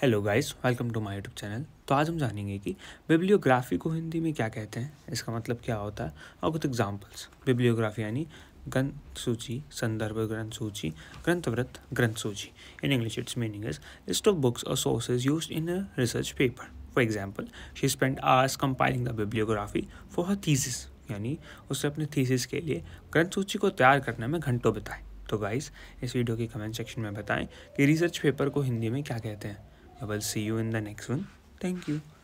Hello guys, welcome to my YouTube channel. तो आज हम जानेंगे कि बिब्लियोग्राफी को हिंदी में क्या कहते हैं, इसका मतलब क्या होता है और कुछ एग्जांपल्स। बिब्लियोग्राफी यानी ग्रंथ सूची, संदर्भ ग्रंथ सूची, ग्रंथवृत्त ग्रंथ सूची। In English it's meaning is list of books और sources used in a research paper. For example, she spent hours compiling the bibliography for her thesis, यानी उसने अपने थीसिस के लिए ग्रंथ सूची को तैयार करने में घंटों बिताए। तो गाइस, इस वीडियो के कमेंट सेक्शन में बताएं कि रिसर्च पेपर को हिंदी में क्या कहते हैं। I will see you in the next one. Thank you.